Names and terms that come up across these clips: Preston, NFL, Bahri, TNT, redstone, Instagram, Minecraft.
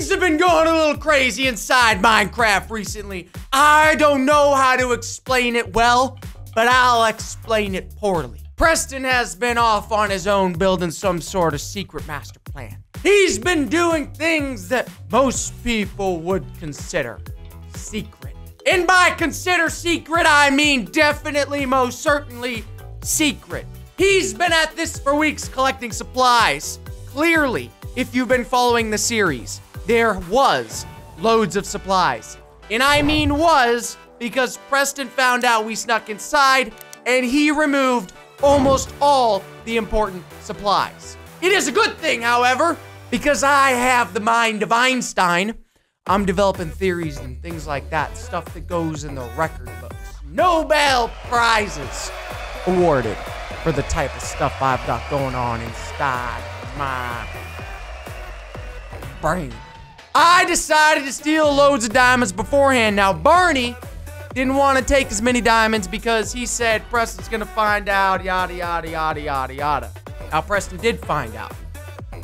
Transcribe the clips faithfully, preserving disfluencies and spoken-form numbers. Things have been going a little crazy inside Minecraft recently. I don't know how to explain it well, but I'll explain it poorly. Preston has been off on his own building some sort of secret master plan. He's been doing things that most people would consider secret. And by consider secret, I mean definitely, most certainly, secret. He's been at this for weeks collecting supplies. Clearly, if you've been following the series, there was loads of supplies. And I mean was, because Preston found out we snuck inside and he removed almost all the important supplies. It is a good thing, however, because I have the mind of Einstein. I'm developing theories and things like that, stuff that goes in the record books. Nobel Prizes awarded for the type of stuff I've got going on inside my brain. I decided to steal loads of diamonds beforehand. Now, Barney didn't want to take as many diamonds because he said Preston's gonna find out, yada, yada, yada, yada, yada. Now, Preston did find out,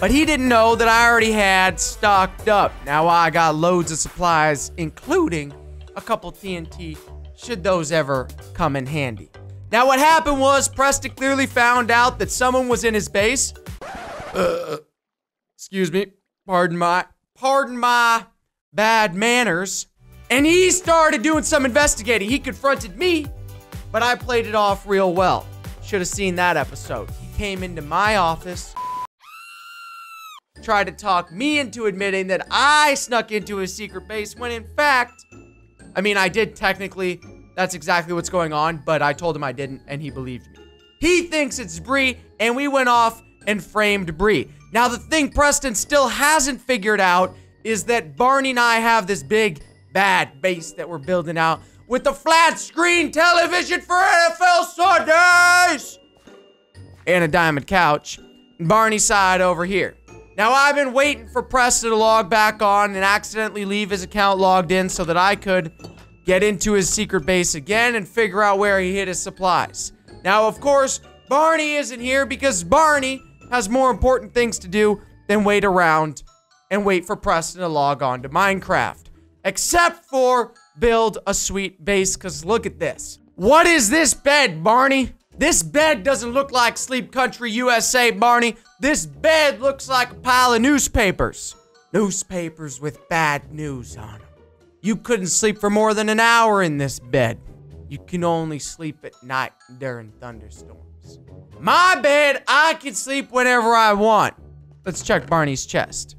but he didn't know that I already had stocked up. Now, I got loads of supplies, including a couple T N T, should those ever come in handy. Now, what happened was Preston clearly found out that someone was in his base. Uh, excuse me, pardon my, pardon my bad manners. And he started doing some investigating. He confronted me, but I played it off real well. Should have seen that episode. He came into my office, tried to talk me into admitting that I snuck into his secret base when in fact, I mean, I did technically, that's exactly what's going on, but I told him I didn't and he believed me. He thinks it's Bree and we went off and framed Bree. Now the thing Preston still hasn't figured out is that Barney and I have this big bad base that we're building out with the flat screen television for N F L Sundays and a diamond couch. Barney's side over here. Now I've been waiting for Preston to log back on and accidentally leave his account logged in so that I could get into his secret base again and figure out where he hid his supplies. Now of course, Barney isn't here because Barney has more important things to do than wait around and wait for Preston to log on to Minecraft. Except for build a sweet base, because look at this. What is this bed, Barney? This bed doesn't look like Sleep Country U S A, Barney. This bed looks like a pile of newspapers. Newspapers with bad news on them. You couldn't sleep for more than an hour in this bed. You can only sleep at night during thunderstorms. My bed, I can sleep whenever I want. Let's check Barney's chest.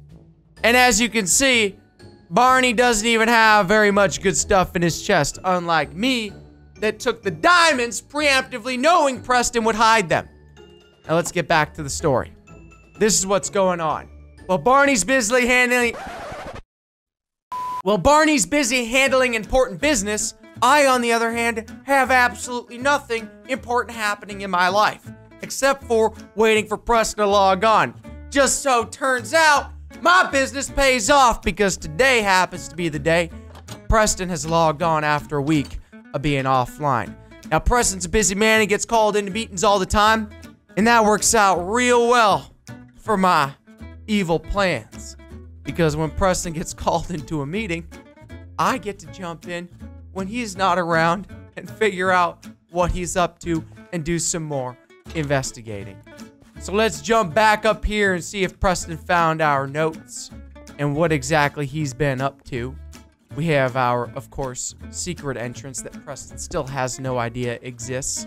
And as you can see, Barney doesn't even have very much good stuff in his chest, unlike me, that took the diamonds preemptively knowing Preston would hide them. Now let's get back to the story. This is what's going on. Well, Barney's busily handling- Well, Barney's busy handling important business, I, on the other hand, have absolutely nothing important happening in my life, except for waiting for Preston to log on. Just so turns out, my business pays off because today happens to be the day Preston has logged on after a week of being offline. Now, Preston's a busy man. He gets called into meetings all the time, and that works out real well for my evil plans because when Preston gets called into a meeting, I get to jump in when he's not around and figure out what he's up to and do some more investigating. So let's jump back up here and see if Preston found our notes and what exactly he's been up to. We have our, of course, secret entrance that Preston still has no idea exists.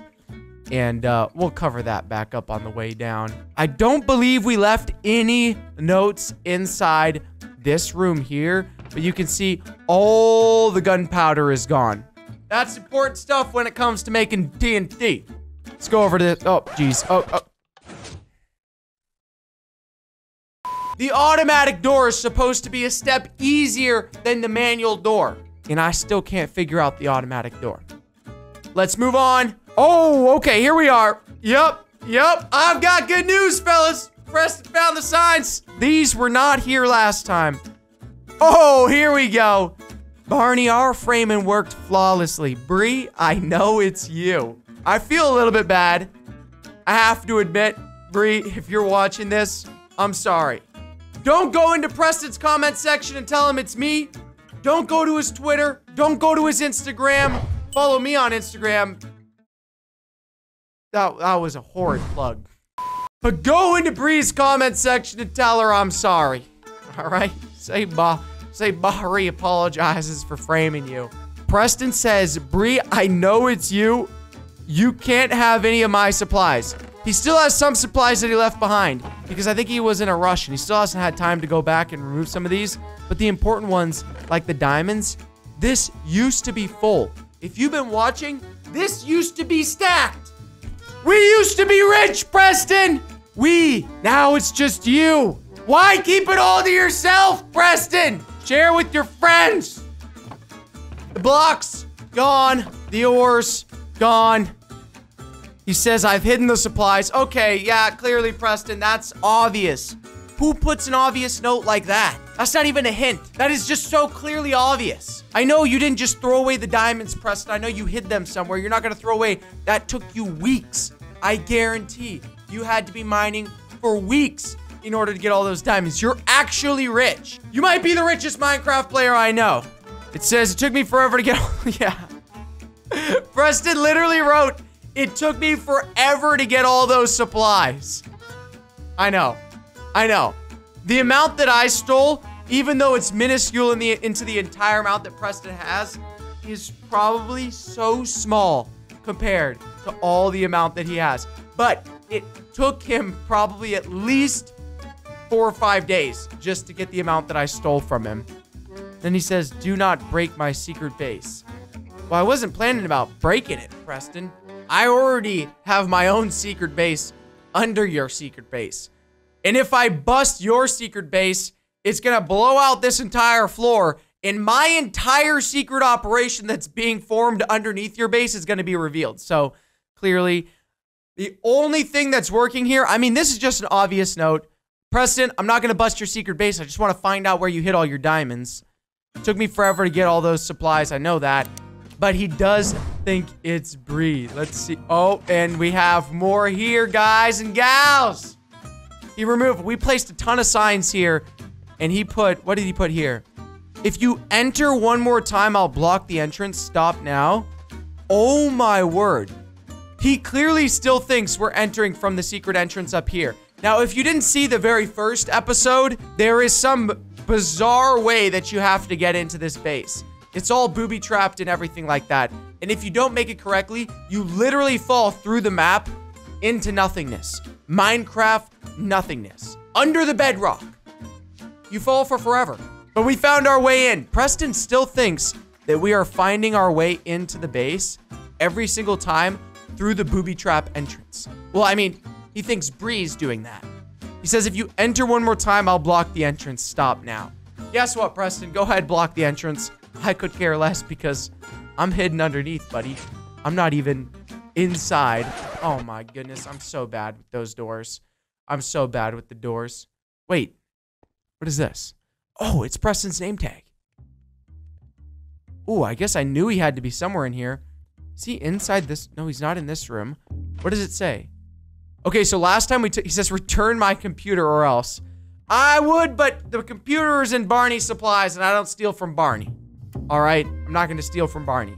And uh, we'll cover that back up on the way down. I don't believe we left any notes inside this room here, but you can see all the gunpowder is gone. That's important stuff when it comes to making T N T. Let's go over to this. Oh, geez. Oh, oh. The automatic door is supposed to be a step easier than the manual door. And I still can't figure out the automatic door. Let's move on. Oh, okay, here we are. Yep, yep, I've got good news, fellas. Preston found the signs. These were not here last time. Oh, here we go. Barney, our framing worked flawlessly. Bree, I know it's you. I feel a little bit bad. I have to admit, Bree, if you're watching this, I'm sorry. Don't go into Preston's comment section and tell him it's me. Don't go to his Twitter. Don't go to his Instagram. Follow me on Instagram. That, that was a horrid plug. But go into Bree's comment section and tell her I'm sorry. All right? Say bah, say Bahri apologizes for framing you. Preston says, Bree, I know it's you. You can't have any of my supplies. He still has some supplies that he left behind because I think he was in a rush and he still hasn't had time to go back and remove some of these. But the important ones, like the diamonds, this used to be full. If you've been watching, this used to be stacked. We used to be rich, Preston. We, now it's just you. Why keep it all to yourself, Preston? Share with your friends. The blocks, gone. The ores, gone. He says, I've hidden the supplies. Okay, yeah, clearly, Preston, that's obvious. Who puts an obvious note like that? That's not even a hint. That is just so clearly obvious. I know you didn't just throw away the diamonds, Preston. I know you hid them somewhere. You're not gonna throw away. That took you weeks. I guarantee you had to be mining for weeks in order to get all those diamonds. You're actually rich. You might be the richest Minecraft player I know. It says, it took me forever to get all, yeah. Preston literally wrote, it took me forever to get all those supplies. I know, I know. The amount that I stole, even though it's minuscule in the, into the entire amount that Preston has, is probably so small compared to all the amount that he has. But it took him probably at least four or five days just to get the amount that I stole from him. Then he says, do not break my secret base. Well, I wasn't planning about breaking it, Preston. I already have my own secret base under your secret base. And if I bust your secret base, it's gonna blow out this entire floor and my entire secret operation that's being formed underneath your base is gonna be revealed. So clearly, the only thing that's working here, I mean, this is just an obvious note. Preston, I'm not gonna bust your secret base. I just wanna find out where you hid all your diamonds. It took me forever to get all those supplies, I know that. But he does think it's Bree. Let's see. Oh, and we have more here, guys and gals. He removed, we placed a ton of signs here, and he put, what did he put here? If you enter one more time, I'll block the entrance. Stop now. Oh my word. He clearly still thinks we're entering from the secret entrance up here. Now, if you didn't see the very first episode, there is some bizarre way that you have to get into this base. It's all booby-trapped and everything like that. And if you don't make it correctly, you literally fall through the map into nothingness. Minecraft nothingness. Under the bedrock. You fall for forever. But we found our way in. Preston still thinks that we are finding our way into the base every single time through the booby-trap entrance. Well, I mean, he thinks Bree's doing that. He says, if you enter one more time, I'll block the entrance. Stop now. Guess what, Preston? Go ahead, block the entrance. I could care less because I'm hidden underneath, buddy. I'm not even inside. Oh my goodness, I'm so bad with those doors. I'm so bad with the doors. Wait, what is this? Oh, it's Preston's name tag. Ooh, I guess I knew he had to be somewhere in here. Is he inside this? No, he's not in this room. What does it say? Okay, so last time we took, he says, return my computer or else. I would, but the computer is in Barney's supplies and I don't steal from Bahri. All right, I'm not gonna steal from Bahri.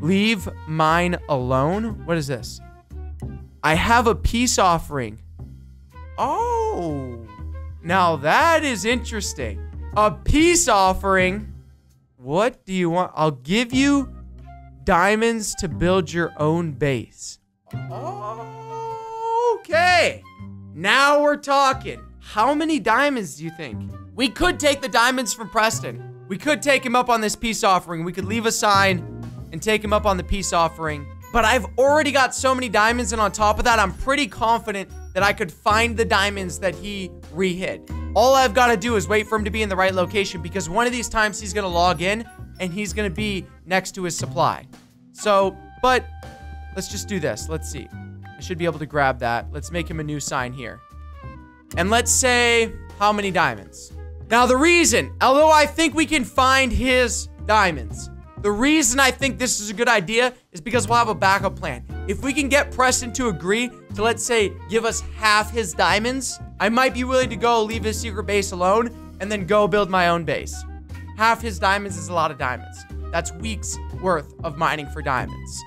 Leave mine alone? What is this? I have a peace offering. Oh, now that is interesting. A peace offering? What do you want? I'll give you diamonds to build your own base. Okay, now we're talking. How many diamonds do you think? We could take the diamonds from Preston. We could take him up on this peace offering. We could leave a sign and take him up on the peace offering. But I've already got so many diamonds, and on top of that, I'm pretty confident that I could find the diamonds that he re-hid. All I've got to do is wait for him to be in the right location because one of these times he's going to log in and he's going to be next to his supply. So, but let's just do this. Let's see. I should be able to grab that. Let's make him a new sign here. And let's say how many diamonds? Now, the reason, although I think we can find his diamonds, the reason I think this is a good idea is because we'll have a backup plan. If we can get Preston to agree to, let's say, give us half his diamonds, I might be willing to go leave his secret base alone and then go build my own base. Half his diamonds is a lot of diamonds. That's weeks worth of mining for diamonds.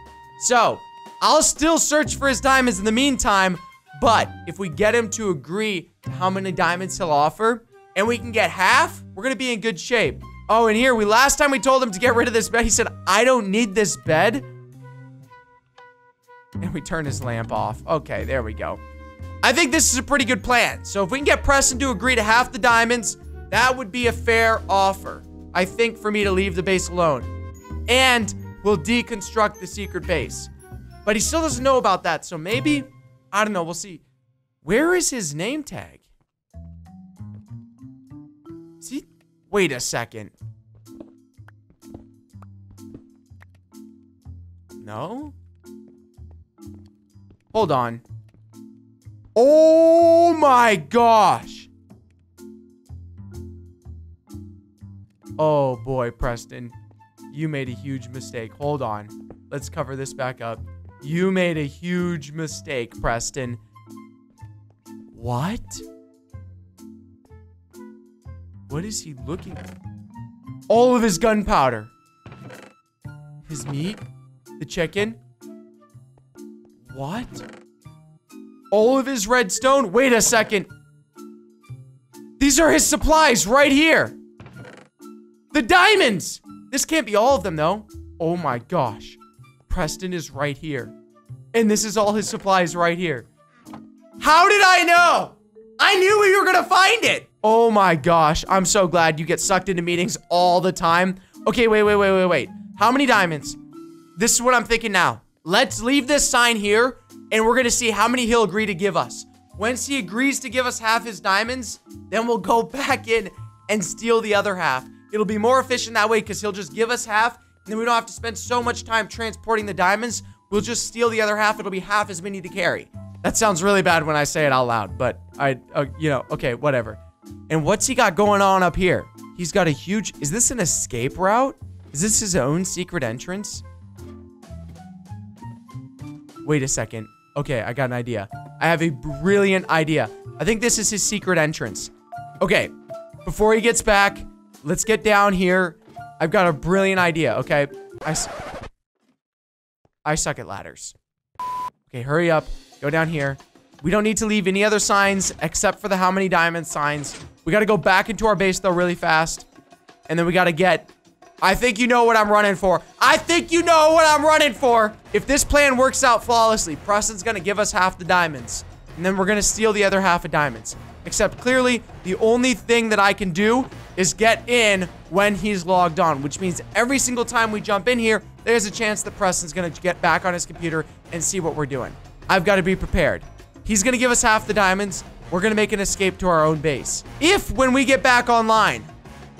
So I'll still search for his diamonds in the meantime, but if we get him to agree to how many diamonds he'll offer and we can get half, we're gonna be in good shape. Oh, and here, we last time we told him to get rid of this bed, he said, I don't need this bed. And we turn his lamp off. Okay, there we go. I think this is a pretty good plan. So if we can get Preston to agree to half the diamonds, that would be a fair offer, I think, for me to leave the base alone. And we'll deconstruct the secret base. But he still doesn't know about that, so maybe, I don't know, we'll see. Where is his name tag? Is he, wait a second. No? Hold on. Oh my gosh. Oh boy, Preston. You made a huge mistake. Hold on. Let's cover this back up. You made a huge mistake, Preston. What? What is he looking at? All of his gunpowder. His meat. The chicken. What? All of his redstone? Wait a second. These are his supplies right here. The diamonds! This can't be all of them, though. Oh my gosh. Preston is right here. And this is all his supplies right here. How did I know? I knew we were gonna find it. Oh my gosh. I'm so glad you get sucked into meetings all the time. Okay, wait, wait, wait, wait, wait. How many diamonds? This is what I'm thinking now. Let's leave this sign here, and we're gonna see how many he'll agree to give us. Once he agrees to give us half his diamonds, then we'll go back in and steal the other half. It'll be more efficient that way because he'll just give us half, and then we don't have to spend so much time transporting the diamonds. We'll just steal the other half. It'll be half as many to carry. That sounds really bad when I say it out loud, but I, uh, you know, okay, whatever. And what's he got going on up here? He's got a huge, is this an escape route? Is this his own secret entrance? Wait a second. Okay, I got an idea. I have a brilliant idea. I think this is his secret entrance. Okay, before he gets back, let's get down here. I've got a brilliant idea, okay? I, su I suck at ladders. Okay, hurry up. Go down here. We don't need to leave any other signs except for the how many diamonds signs. We got to go back into our base, though, really fast. And then we got to get... I think you know what I'm running for. I think you know what I'm running for. If this plan works out flawlessly, Preston's going to give us half the diamonds. And then we're going to steal the other half of diamonds. Except clearly, the only thing that I can do is get in when he's logged on, which means every single time we jump in here, there's a chance that Preston's gonna get back on his computer and see what we're doing. I've gotta be prepared. He's gonna give us half the diamonds. We're gonna make an escape to our own base. If, when we get back online,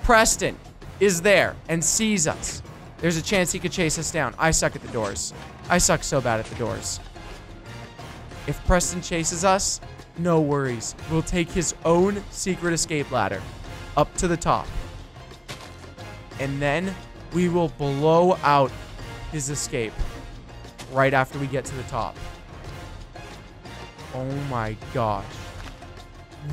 Preston is there and sees us, there's a chance he could chase us down. I suck at the doors. I suck so bad at the doors. If Preston chases us, no worries. We'll take his own secret escape ladder up to the top. And then we will blow out his escape right after we get to the top. Oh my gosh.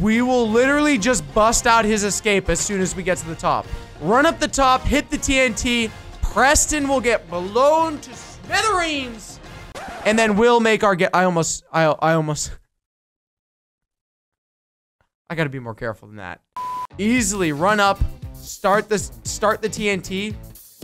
We will literally just bust out his escape as soon as we get to the top. Run up the top, hit the T N T. Preston will get blown to smithereens. And then we'll make our get. I almost, I, I almost. I gotta be more careful than that. Easily run up, start this, start the T N T,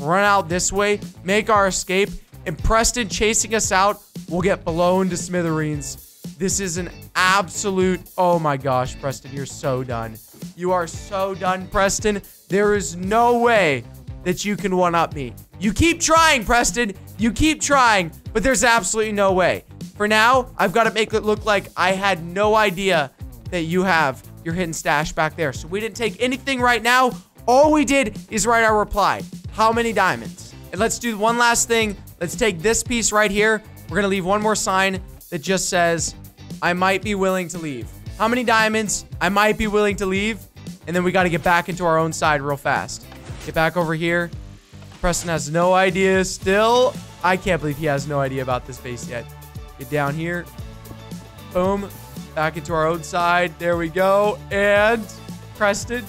run out this way, make our escape, and Preston chasing us out will get blown to smithereens. This is an absolute, oh my gosh, Preston, you're so done. You are so done, Preston. There is no way that you can one-up me. You keep trying, Preston. You keep trying, but there's absolutely no way. For now, I've got to make it look like I had no idea that you have your hidden stash back there. So we didn't take anything right now. All we did is write our reply. How many diamonds? And let's do one last thing. Let's take this piece right here. We're gonna leave one more sign that just says, I might be willing to leave. How many diamonds? I might be willing to leave. And then we gotta get back into our own side real fast. Get back over here. Preston has no idea still. I can't believe he has no idea about this base yet. Get down here. Boom. Back into our own side. There we go. And Preston.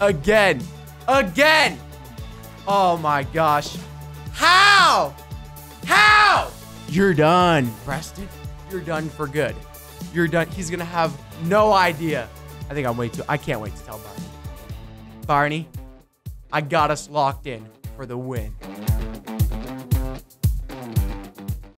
Again. Again. Oh my gosh. How? How? You're done, Preston. You're done for good. You're done. He's going to have no idea. I think I'm way too. I can't wait to tell Bahri. Bahri, I got us locked in for the win.